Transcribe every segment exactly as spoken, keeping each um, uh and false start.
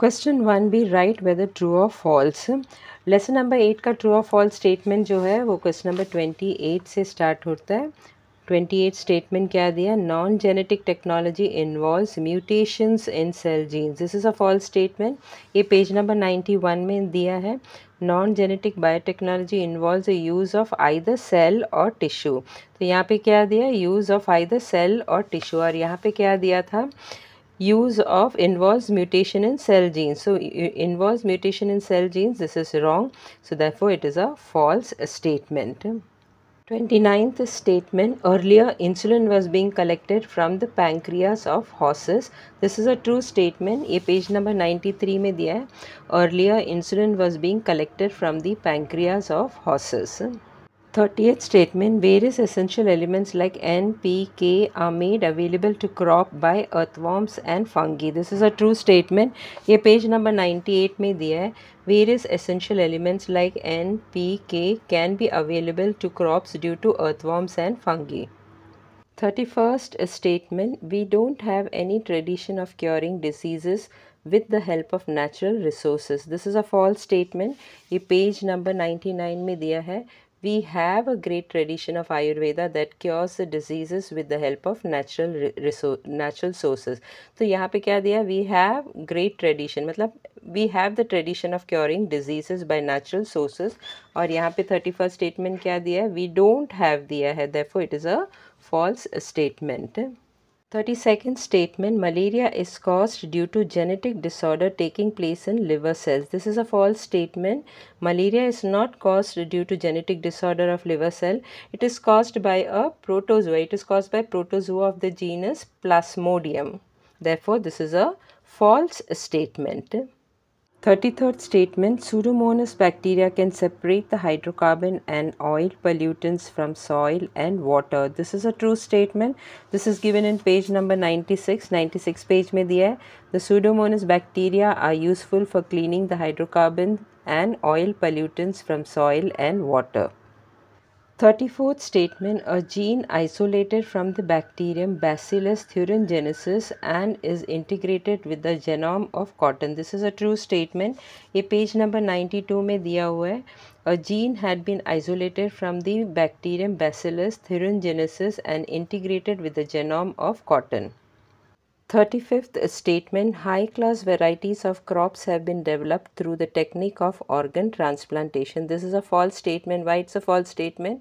Question one भी right whether true और false. Lesson number eight का ट्रू और फॉल्स स्टेटमेंट जो है वो क्वेश्चन नंबर ट्वेंटी एट से स्टार्ट होता है। ट्वेंटी एट स्टेटमेंट क्या दिया? Non genetic technology involves mutations in cell genes. This is a false statement. ये पेज नंबर नाइन्टी वन में दिया है। Non genetic biotechnology involves the use of either cell और टिश्यू। तो यहाँ पे क्या दिया? यूज़ ऑफ आइदर सेल और टिश्यू। और यहाँ पे क्या दिया था? use of involves mutation in cell genes. So involves mutation in cell genes, this is wrong, so therefore it is a false statement. twenty-ninth statement, earlier insulin was being collected from the pancreas of horses. This is a true statement. ये page number ninety-three में दिया है, earlier insulin was being collected from the pancreas of horses. thirtieth statement, various essential elements like N P K are made available to crop by earthworms and fungi. This is a true statement. ये page number ninety-eight में दिया है, various essential elements like N P K can be available to crops due to earthworms and fungi. thirty-first statement, we don't have any tradition of curing diseases with the help of natural resources. This is a false statement. ये page number ninety-nine में दिया है, we have a great tradition of Ayurveda that cures the diseases with the help of natural resource, natural sources. तो यहाँ पे क्या दिया? we have great tradition, मतलब we have the tradition of curing diseases by natural sources. और यहाँ पे thirty first statement क्या दिया है? we don't have दिया है, therefore it is a false statement. thirty-second statement, malaria is caused due to genetic disorder taking place in liver cells. This is a false statement. Malaria is not caused due to genetic disorder of liver cell. It is caused by a protozoa. It is caused by protozoa of the genus Plasmodium. Therefore, this is a false statement. thirty-third statement, Pseudomonas bacteria can separate the hydrocarbon and oil pollutants from soil and water. This is a true statement. This is given in page number ninety-six. ninety-six page में दिया है, the Pseudomonas bacteria are useful for cleaning the hydrocarbon and oil pollutants from soil and water. thirty-fourth statement, a gene isolated from the bacterium Bacillus thuringiensis and is integrated with the genome of cotton. This is a true statement. ये page number ninety-two में दिया हुआ है, a gene had been isolated from the bacterium Bacillus thuringiensis and integrated with the genome of cotton. thirty-fifth statement, high class varieties of crops have been developed through the technique of organ transplantation. This is a false statement. Why it's a false statement?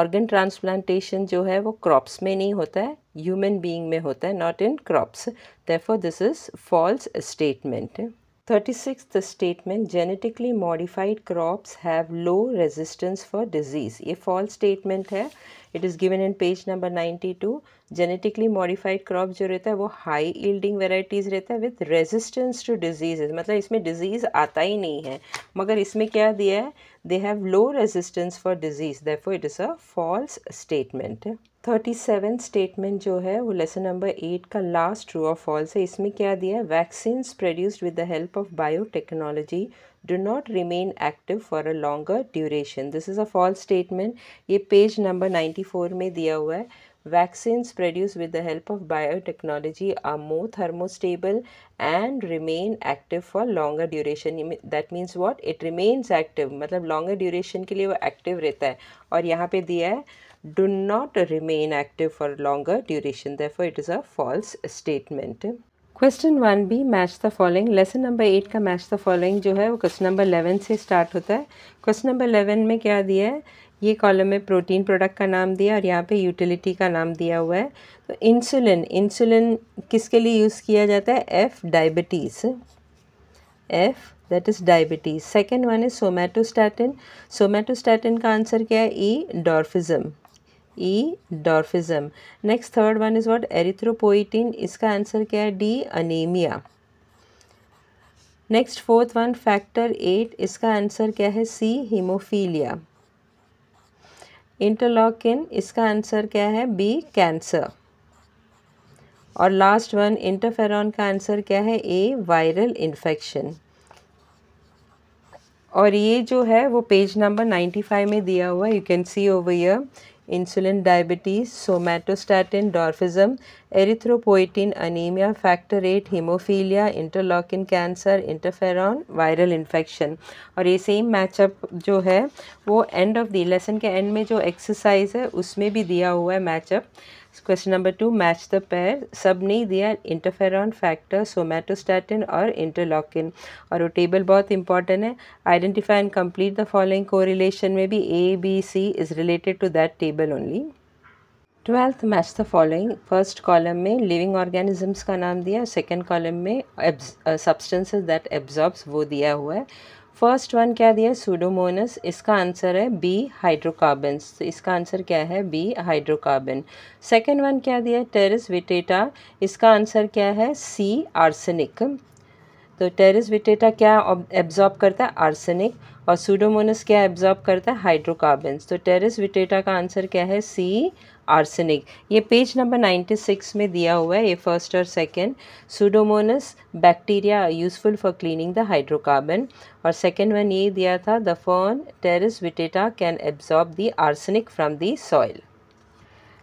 organ transplantation जो है वो crops में नहीं होता है, human being में होता है, not in crops. Therefore this is false statement. thirty-sixth statement, genetically modified crops have low resistance for disease. ये false statement है. It is given in page number ninety-two. Genetically modified crop जो रहता है वो high yielding varieties रहता है with resistance to diseases. मतलब इसमें disease आता ही नहीं है, मगर इसमें क्या दिया है? They have low resistance for disease. Therefore it is a false statement. Thirty seven statement जो है वो लेसन नंबर एट का लास्ट ट्रू और फॉल्स है. इसमें क्या दिया है? Vaccines produced with the help of biotechnology do not remain active for a longer duration. This is a false statement. ये पेज नंबर ninety-four में दिया हुआ है, vaccines produced with the help of biotechnology are more thermostable and remain active for longer duration. That means what? It remains active, मतलब longer duration के लिए वो active रहता है. और यहाँ पे दिया है do not remain active for longer duration, therefore it is a false statement. Question one भी match the following. Lesson number eight का match the following जो है वो question number eleven से start होता है. Question number eleven में क्या दिया है? ये कॉलम में प्रोटीन प्रोडक्ट का नाम दिया और यहाँ पे यूटिलिटी का नाम दिया हुआ है. तो इंसुलिन, इंसुलिन किसके लिए यूज़ किया जाता है? F diabetes, F that is diabetes. Second one is somatostatin. Somatostatin का आंसर क्या है? E dwarfism, E dwarfism. Next third one is what? erythropoietin. इसका आंसर क्या है? D anemia. Next fourth one, factor eight. इसका आंसर क्या है? C hemophilia. Interleukin, इसका आंसर क्या है? B cancer. और last one interferon का आंसर क्या है? A viral infection. और ये जो है वो पेज नंबर नाइन्टी फाइव में दिया हुआ है. You can see over here insulin diabetes, somatostatin dwarfism, erythropoietin anemia, factor eight, hemophilia, interleukin cancer, interferon, viral infection। और ये सेम मैचअप जो है वो एंड ऑफ द लेसन के एंड में जो एक्सरसाइज है उसमें भी दिया हुआ है matchup. Question number two, match the pair, सब नहीं दिया, इंटरफेरॉन, फैक्टर, सोमैटोस्टैटिन और इंटरलॉकिन। और वो टेबल बहुत इंपॉर्टेंट है, identify and complete the following correlation में भी A B C is related to that table only. Twelfth, match the following, first column में लिविंग ऑर्गेनिजम्स का नाम दिया, सेकेंड कॉलम में सब्सटेंसेस दैट एब्जॉर्ब्स वो दिया हुआ है। फर्स्ट वन क्या दिया है, सूडोमोनस, इसका आंसर है बी हाइड्रोकार्बन्स, तो इसका आंसर क्या है बी हाइड्रोकार्बन। सेकेंड वन क्या दिया है, टेरिस विटेटा, इसका आंसर क्या है सी आर्सेनिक, तो टेरिस विटेटा क्या एब्जॉर्ब करता है आर्सेनिक, और सूडोमोनस क्या एब्जॉर्ब करता है हाइड्रोकार्बन्स, तो टेरिस विटेटा का आंसर क्या है सी आर्सेनिक। ये पेज नंबर छियानवे में दिया हुआ है, ये फर्स्ट और second. Pseudomonas bacteria useful for cleaning the hydrocarbon, और सेकेंड वन ये दिया था the fern Pteris vittata can absorb the arsenic from the soil.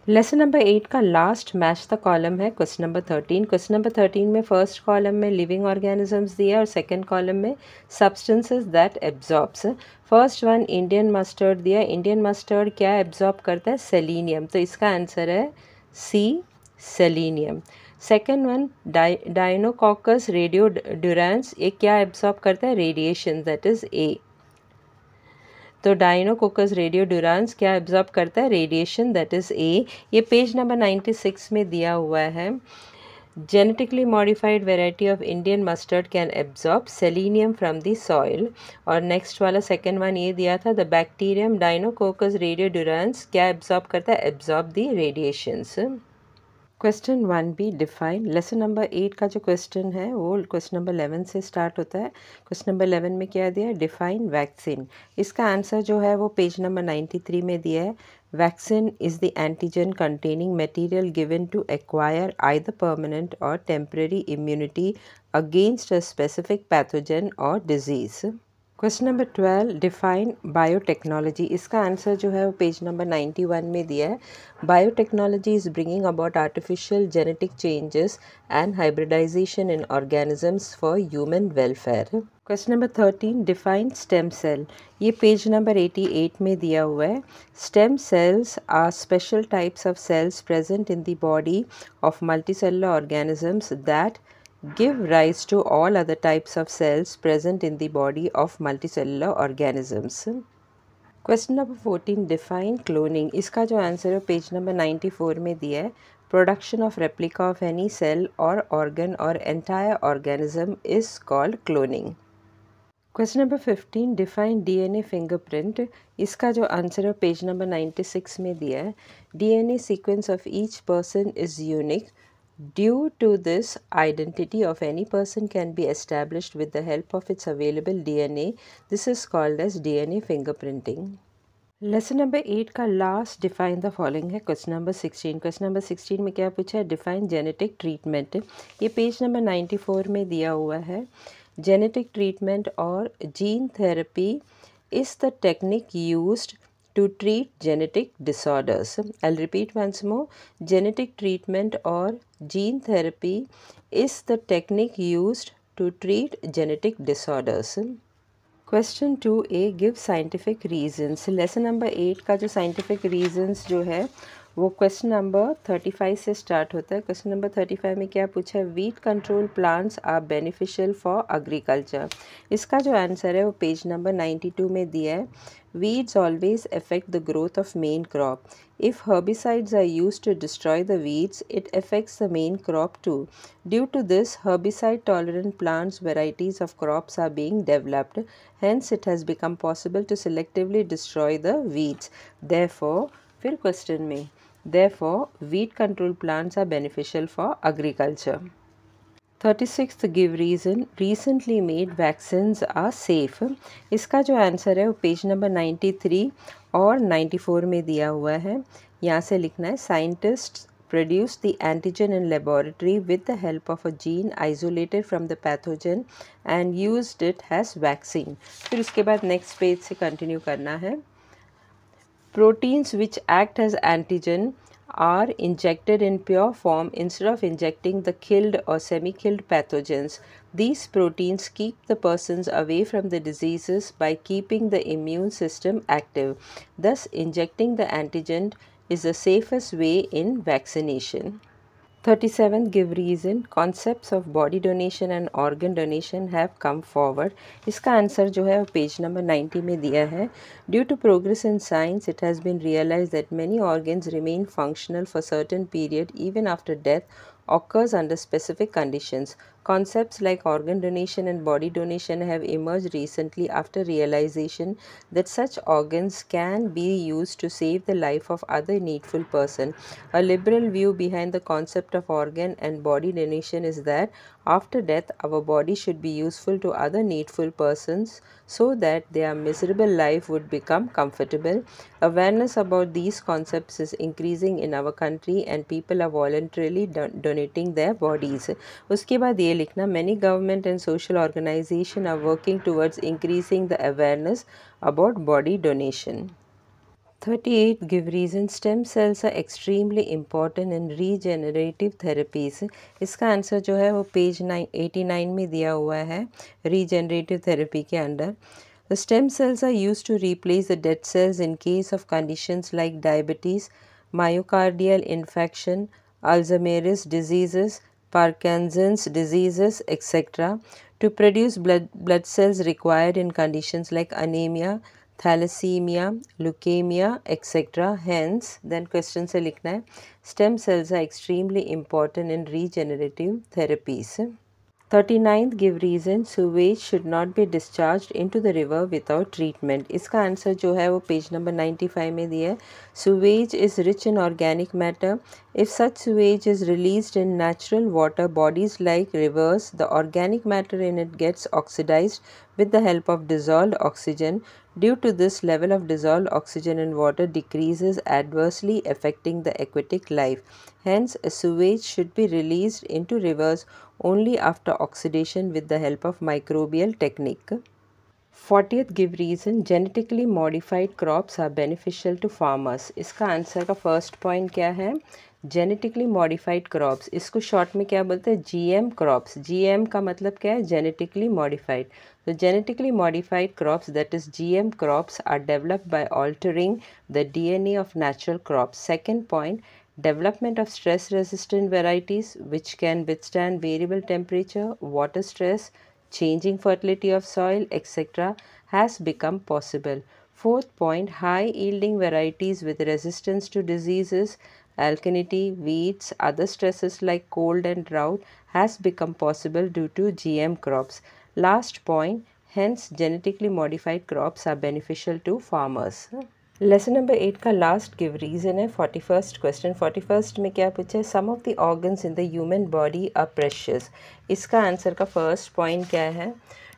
Lesson number eight का लास्ट मैच द कॉलम है question number thirteen. Question number thirteen में first column में living organisms दिया और सेकंड कॉलम में substances that absorbs. First one Indian mustard दिया, Indian mustard क्या absorb करता है सेलेनियम, तो इसका आंसर है C selenium. Second one Deinococcus radiodurans, ये क्या एब्जॉर्ब करता है रेडिएशन, दैट इज ए, तो डाइनोकोकस रेडियोडुरांस क्या एब्जॉर्ब करता है रेडिएशन, दैट इज़ ए। ये पेज नंबर छियानवे में दिया हुआ है, genetically modified variety of Indian mustard can absorb selenium from the soil. और नेक्स्ट वाला सेकेंड वन ये दिया था द बैक्टीरियम डाइनोकोकस रेडियोडुरांस क्या एब्जॉर्ब करता है absorb the radiations. Question one B define, lesson number eight का जो क्वेश्चन है वो क्वेश्चन नंबर इलेवन से स्टार्ट होता है। क्वेश्चन नंबर इलेवन में क्या दिया है, डिफाइन वैक्सीन, इसका आंसर जो है वो पेज नंबर तिरानवे में दिया है। Vaccine is the antigen containing material given to acquire either permanent और temporary immunity against a specific pathogen और disease. Question number twelve, define biotechnology, इसका आंसर जो है वो पेज नंबर इक्यानवे में दिया है। Biotechnology is bringing about artificial genetic changes and hybridisation in organisms for human welfare. Question number thirteen, define stem cell, ये पेज नंबर अठासी में दिया हुआ है। Stem sales are special types of cells present in the body of multicellular organisms that give rise to all other types of cells present in the body of multicellular organisms. Question number fourteen, define cloning, इसका जो answer है page number चौरानवे में दिया है। Production of replica of any cell or organ or entire organism is called cloning. Question number fifteen, define DNA fingerprint, इसका जो answer है पेज नंबर छियानवे में दिया है। DNA sequence of each person is unique, due to this identity of any person can be established with the help of its available D N A. This is called as D N A fingerprinting. Lesson number eight का last define the following है question number sixteen. Question number sixteen में क्या पूछा है, define genetic treatment, ये page number ninety four में दिया हुआ है। जेनेटिक ट्रीटमेंट और gene therapy is the technique used to treat genetic disorders. I'll repeat once more. Genetic treatment or gene therapy is the technique used to treat genetic disorders. Question two A, give scientific reasons. Lesson number eight का जो scientific reasons जो है वो question number पैंतीस से start होता है। Question number पैंतीस में क्या पूछा है, wheat control plants are beneficial for agriculture, इसका जो आंसर है वो पेज नंबर बानवे में दिया है। Weeds always affect the growth of main crop, if herbicides are use to destroy the weeds it affects the main crop too, due to this herbicide tolerant plants varieties of crops are being developed, hence it has become possible to selectively destroy the weeds. Therefore, फिर क्वेश्चन में therefore wheat control plants are beneficial for agriculture. Thirty sixth, give reason, recently made vaccines are safe, इसका जो answer है वो page number तिरानवे और चौरानवे में दिया हुआ है। यहाँ से लिखना है scientists produce the antigen in laboratory with the help of a gene isolated from the pathogen and used it as vaccine। फिर उसके बाद next page से continue करना है। Proteins which act as antigen are injected in pure form instead of injecting the killed or semi-killed pathogens. These proteins keep the persons away from the diseases by keeping the immune system active. Thus, injecting the antigen is the safest way in vaccination. thirty-seven give reason. Concepts of body donation and organ donation have come forward. इसका answer जो है वो page number ninety में दिया है. Due to progress in science, it has been realized that many organs remain functional for certain period even after death occurs under specific conditions. Concepts like organ donation and body donation have emerged recently after realization that such organs can be used to save the life of other needful person. A liberal view behind the concept of organ and body donation is that after death, our body should be useful to other needful persons so that their miserable life would become comfortable. Awareness about these concepts is increasing in our country and people are voluntarily don- donating their bodies. उसके बाद ये लिखना, many government and social organization are working towards increasing the awareness about body donation. thirty-eight give reason. Stem cells are extremely important in regenerative therapies. इसका answer जो है वो page eighty-nine में दिया हुआ है regenerative therapy के अंदर. The stem cells are used to replace the dead cells in case of conditions like diabetes, myocardial infarction, Alzheimer's diseases, Parkinson's diseases, et cetera, to produce blood blood cells required in conditions like anemia, thalassemia, leukemia, et cetera. Hence, then question se likhna hai. Stem cells are extremely important in regenerative therapies. thirty-ninth give reason. Sewage should not be discharged into the river without treatment. इसका answer जो है वो page number ninety-five में दिया है. Sewage is rich in organic matter. If such sewage is released in natural water bodies like rivers, the organic matter in it gets oxidized with the help of dissolved oxygen. Due to this, level of dissolved oxygen in water decreases, adversely affecting the aquatic life. Hence, sewage should be released into rivers only after oxidation with the help of microbial technique. fortieth give reason. Genetically modified crops are beneficial to farmers. इसका answer का first point क्या है? Genetically modified crops. इसको short में क्या बोलते हैं? GM crops. GM का मतलब क्या है? Genetically modified. तो genetically modified crops that is GM crops are developed by altering the DNA of natural crops. Second point, development of stress resistant varieties which can withstand variable temperature, water stress, changing fertility of soil, et cetera has become possible. Fourth point, high yielding varieties with resistance to diseases, alkalinity, weeds, other stresses like cold and drought has become possible due to G M crops. Last point, hence genetically modified crops are beneficial to farmers. Lesson number eight का last give reason है forty-first question. forty-first में क्या पूछा है? Some of the organs in the human body are precious. इसका answer का first point क्या है?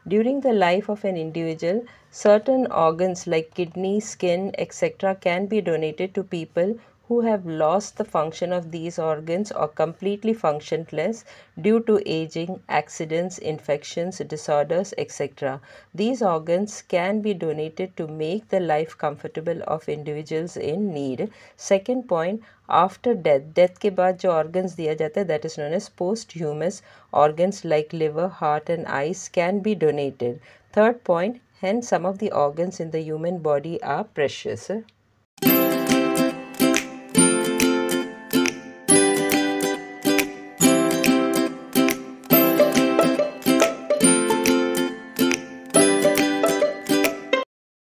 During the life of an individual, certain organs like kidney, skin, et cetera can be donated to people who have lost the function of these organs or completely functionless due to aging, accidents, infections, disorders, et cetera. These organs can be donated to make the life comfortable of individuals in need. Second point, after death, death के बाद जो organs दिया जाता है, that is known as posthumous organs like liver, heart and eyes can be donated. Third point, hence some of the organs in the human body are precious.